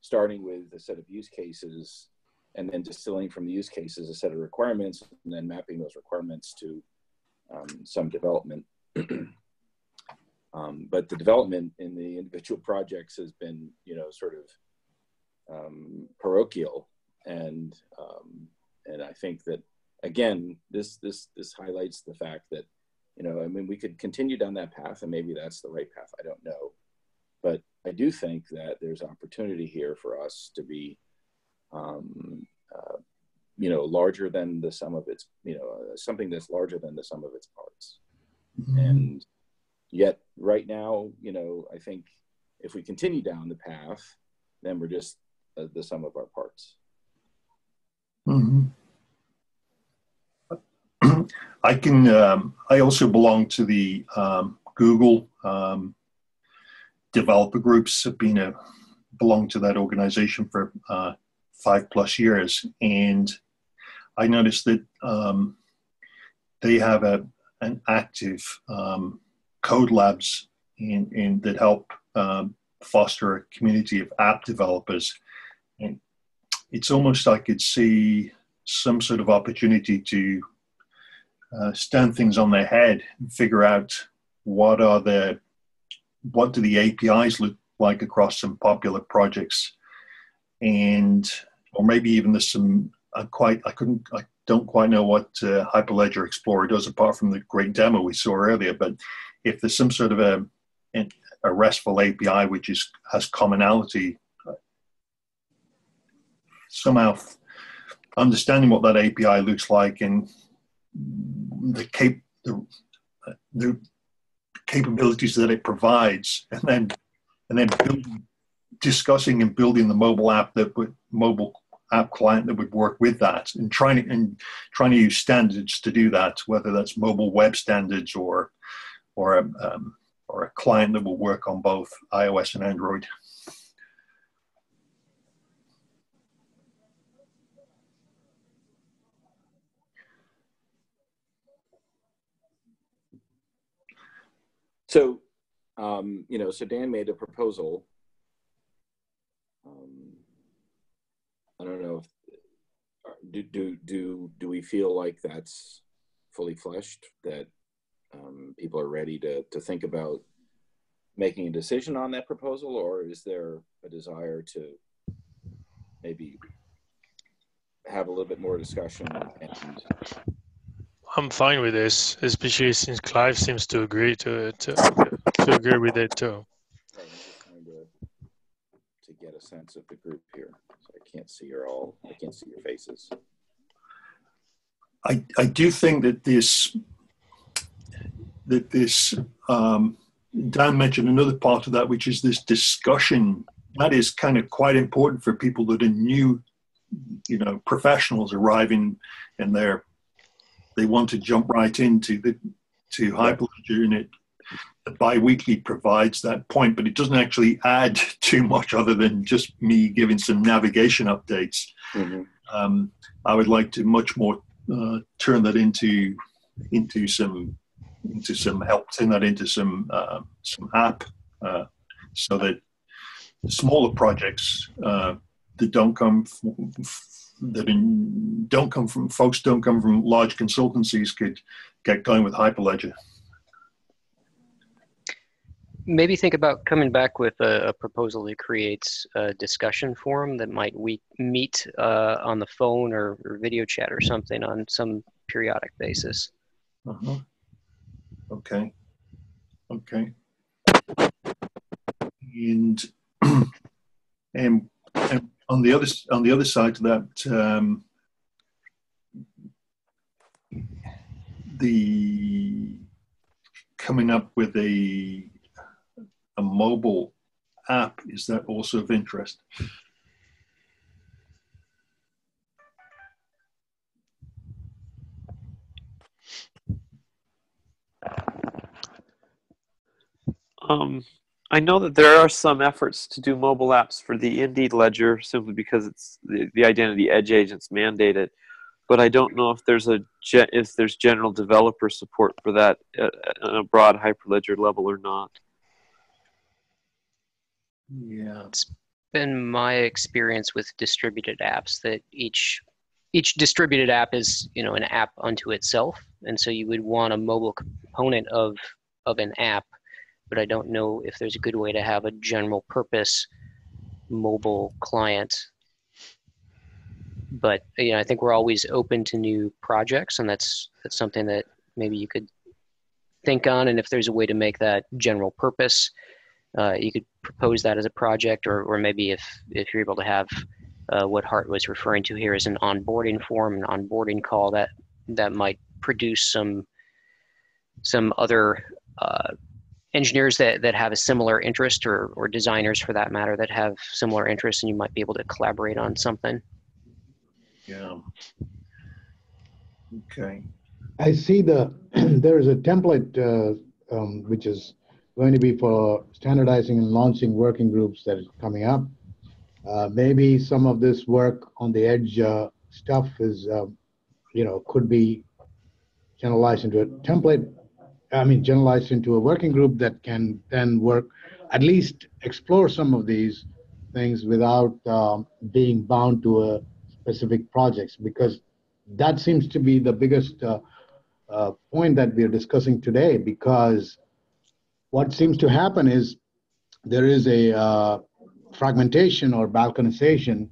starting with a set of use cases and then distilling from the use cases a set of requirements and then mapping those requirements to um, some development. um, but the development in the individual projects has been, you know, sort of um, parochial. And, um, and I think that, again, this, this, this highlights the fact that, you know, I mean, we could continue down that path, and maybe that's the right path, I don't know. But I do think that there's opportunity here for us to be, um, uh, you know, larger than the sum of its, you know, uh, something that's larger than the sum of its parts. Mm-hmm. And yet right now, you know, I think if we continue down the path, then we're just uh, the sum of our parts. Mm-hmm. I can, um, I also belong to the um, Google um, developer groups. I've been a, belonged to that organization for uh, five plus years. And I noticed that um, they have a, an active um, code labs in, in that help um, foster a community of app developers. And it's almost like I could see some sort of opportunity to Uh, stand things on their head and figure out what are the, what do the A P Is look like across some popular projects, and or maybe even there's some I quite I couldn't I don't quite know what uh, Hyperledger Explorer does apart from the great demo we saw earlier. But if there's some sort of a a RESTful A P I which is has commonality, somehow understanding what that A P I looks like and the, cap the, the capabilities that it provides, and then and then building, discussing and building the mobile app that would mobile app client that would work with that, and trying to, and trying to use standards to do that, whether that's mobile web standards or or a, um, or a client that will work on both iOS and Android. So, um, you know, so Dan made a proposal. Um, I don't know if, do, do, do, do we feel like that's fully fleshed, that um, people are ready to, to think about making a decision on that proposal, or is there a desire to maybe have a little bit more discussion? And, I'm fine with this, especially since Clive seems to agree to it, to, to agree with it too. I'm just trying to, to get a sense of the group here. So I can't see your all. I can't see your faces. I I do think that this that this um, Dan mentioned another part of that, which is this discussion. That is kind of quite important for people that are new, you know, professionals arriving in their. They want to jump right into the to Hyperledger, and it the bi-weekly provides that point, but it doesn't actually add too much other than just me giving some navigation updates. Mm-hmm. um, I would like to much more uh, turn that into into some into some help, turn that into some uh, some app, uh, so that smaller projects uh, that don't come that in, don't come from folks don't come from large consultancies could get going with Hyperledger. Maybe think about coming back with a, a proposal that creates a discussion forum that might we meet uh, on the phone or, or video chat or something on some periodic basis. Uh-huh. Okay. Okay. And and. and On the other on the other side to that, um, the coming up with a, a mobile app. Is that also of interest? Um, I know that there are some efforts to do mobile apps for the Indy ledger simply because it's the, the identity edge agents mandate it, but I don't know if there's a if there's general developer support for that at, at a broad Hyperledger level or not. Yeah, it's been my experience with distributed apps that each each distributed app is, you know, an app unto itself, and so you would want a mobile component of of an app. But I don't know if there's a good way to have a general purpose mobile client. But you know, I think we're always open to new projects, and that's that's something that maybe you could think on. And if there's a way to make that general purpose, uh, you could propose that as a project, or or maybe if if you're able to have uh, what Hart was referring to here as an onboarding form, an onboarding call, that that might produce some some other. Uh, engineers that, that have a similar interest, or, or designers for that matter that have similar interests, and you might be able to collaborate on something. Yeah. Okay. I see the, there is a template uh, um, which is going to be for standardizing and launching working groups that is coming up. Uh, maybe some of this work on the edge uh, stuff is, uh, you know, could be generalized into a template. I mean, generalized into a working group that can then work, at least explore some of these things without um, being bound to a specific projects, because that seems to be the biggest uh, uh, point that we are discussing today. Because what seems to happen is there is a uh, fragmentation or balkanization,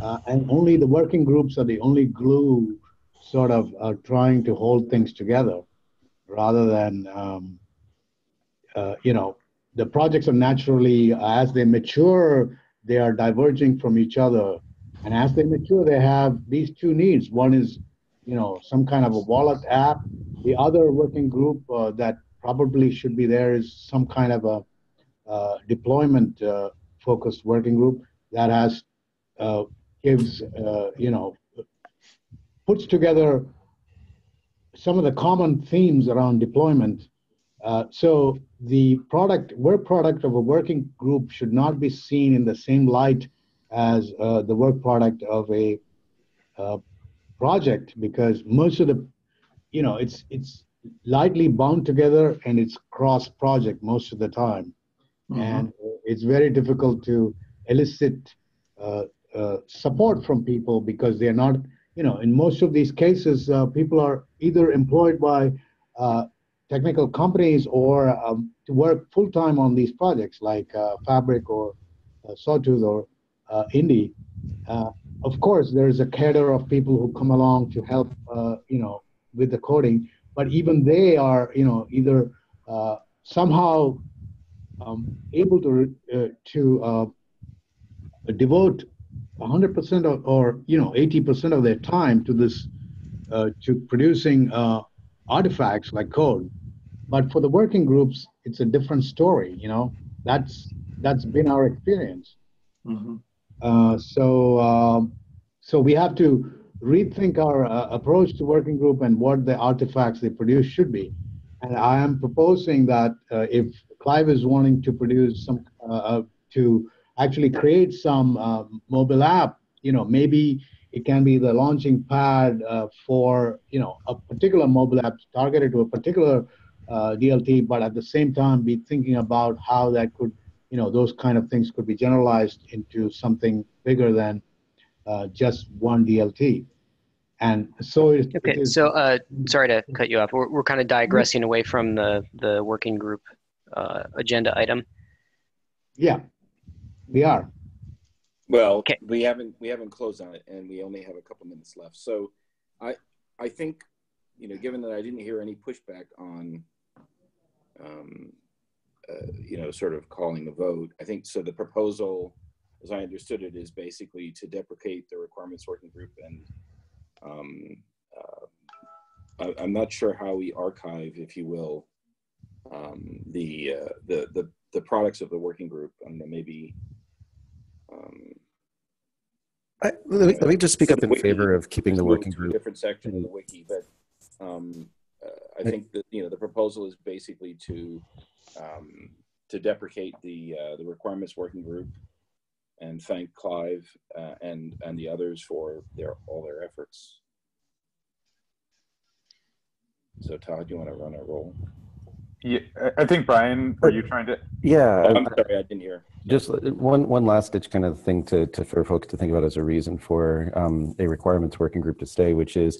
uh, and only the working groups are the only glue sort of uh, trying to hold things together. Rather than, um, uh, you know, the projects are naturally, as they mature, they are diverging from each other. And as they mature, they have these two needs. One is, you know, some kind of a wallet app. The other working group uh, that probably should be there is some kind of a uh, deployment uh, focused working group that has, uh, gives, uh, you know, puts together some of the common themes around deployment. Uh, so the product, work product of a working group should not be seen in the same light as uh, the work product of a uh, project, because most of the, you know, it's, it's lightly bound together and it's cross project most of the time. Mm-hmm. And it's very difficult to elicit uh, uh, support from people because they're not, you know, in most of these cases, uh, people are either employed by uh, technical companies or um, to work full-time on these projects like uh, Fabric or uh, Sawtooth or uh, Indy. Uh, of course, there is a cadre of people who come along to help, uh, you know, with the coding, but even they are, you know, either uh, somehow um, able to, uh, to uh, devote one hundred percent or, or, you know, eighty percent of their time to this, uh, to producing uh, artifacts like code. But for the working groups, it's a different story, you know. That's, that's been our experience. Mm-hmm. uh, so, um, so we have to rethink our uh, approach to working group and what the artifacts they produce should be. And I am proposing that uh, if Clive is wanting to produce some, uh, to actually create some uh, mobile app, you know, maybe it can be the launching pad uh, for, you know, a particular mobile app targeted to a particular uh, D L T, but at the same time be thinking about how that could, you know, those kind of things could be generalized into something bigger than uh, just one D L T. And so it, okay, it is, so uh, sorry to cut you off. We're, we're kind of digressing away from the, the working group uh, agenda item. Yeah. We are. Well, okay. we haven't we haven't closed on it, and we only have a couple minutes left. So, I I think, you know, given that I didn't hear any pushback on, um, uh, you know, sort of calling a vote. I think so. The proposal, as I understood it, is basically to deprecate the requirements working group, and um, uh, I, I'm not sure how we archive, if you will, um, the, uh, the, the, the products of the working group, and then maybe, um, I, let, me, uh, let me just speak up in wiki, favor of keeping the working group. Different section of the wiki, but um, uh, I think that, you know, the proposal is basically to um, to deprecate the uh, the requirements working group, and thank Clive uh, and and the others for their all their efforts. So Todd, do you want to run a roll? Yeah, I think Brian, are you trying to? Yeah, oh, I'm sorry, I didn't hear. Just one one last ditch kind of thing to, to for folks to think about as a reason for um, a requirements working group to stay, which is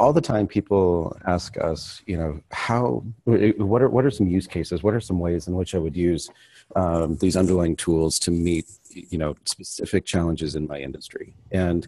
all the time people ask us, you know, how what are what are some use cases? What are some ways in which I would use um, these underlying tools to meet, you know, specific challenges in my industry? And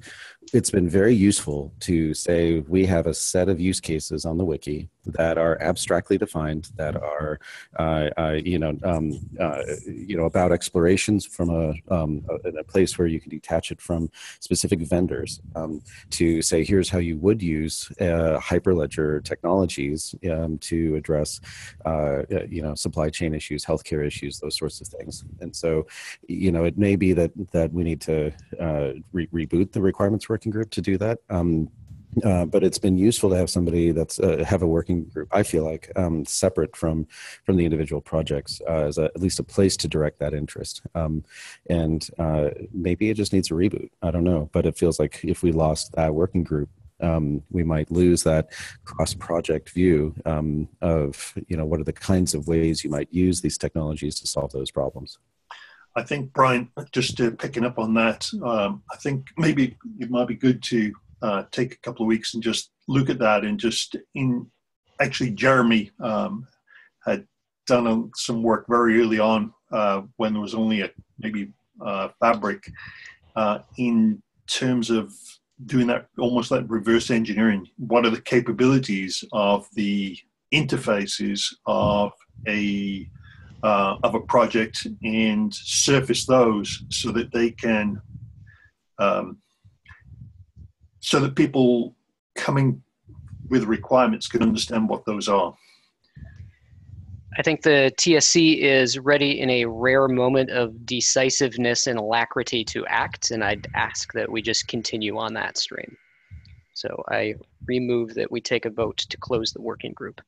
it's been very useful to say we have a set of use cases on the wiki that are abstractly defined, that are, uh, uh, you know, um, uh, you know, about explorations from a, um, a, a place where you can detach it from specific vendors, um, to say here's how you would use uh, Hyperledger technologies um, to address, uh, you know, supply chain issues, healthcare issues, those sorts of things. And so, you know, it may be that that we need to uh, re reboot the requirements working group to do that. Um, Uh, but it's been useful to have somebody that's uh, have a working group, I feel like, um, separate from from the individual projects, uh, as a, at least a place to direct that interest. Um, and uh, maybe it just needs a reboot. I don't know. But it feels like if we lost that working group, um, we might lose that cross-project view um, of, you know, what are the kinds of ways you might use these technologies to solve those problems. I think, Brian, just uh, picking up on that, um, I think maybe it might be good to Uh, take a couple of weeks and just look at that, and just in actually Jeremy um, had done a, some work very early on uh, when there was only a maybe uh, Fabric uh, in terms of doing that almost like reverse engineering. What are the capabilities of the interfaces of a uh, of a project, and surface those so that they can um, so that people coming with requirements can understand what those are. I think the T S C is ready in a rare moment of decisiveness and alacrity to act, and I'd ask that we just continue on that stream. So I remove that we take a vote to close the working group.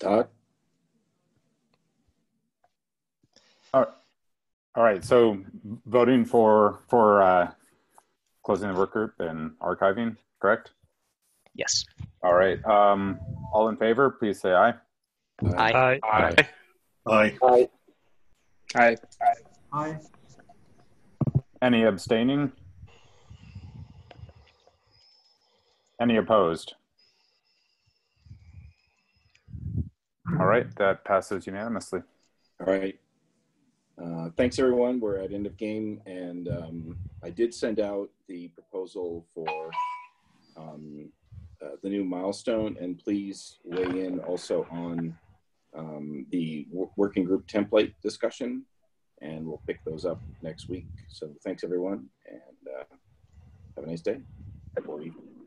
Doc? All right, so voting for for uh, closing the work group and archiving, correct? Yes. All right. Um, all in favor, please say aye. Aye. Aye. Aye. Aye. Aye. Aye. Aye. Aye. Any abstaining? Any opposed? All right, that passes unanimously. All right. Uh, thanks, everyone. We're at end of game, and um, I did send out the proposal for um, uh, the new milestone, and please weigh in also on um, the working group template discussion, and we'll pick those up next week. So thanks, everyone, and uh, have a nice day. Have a good evening.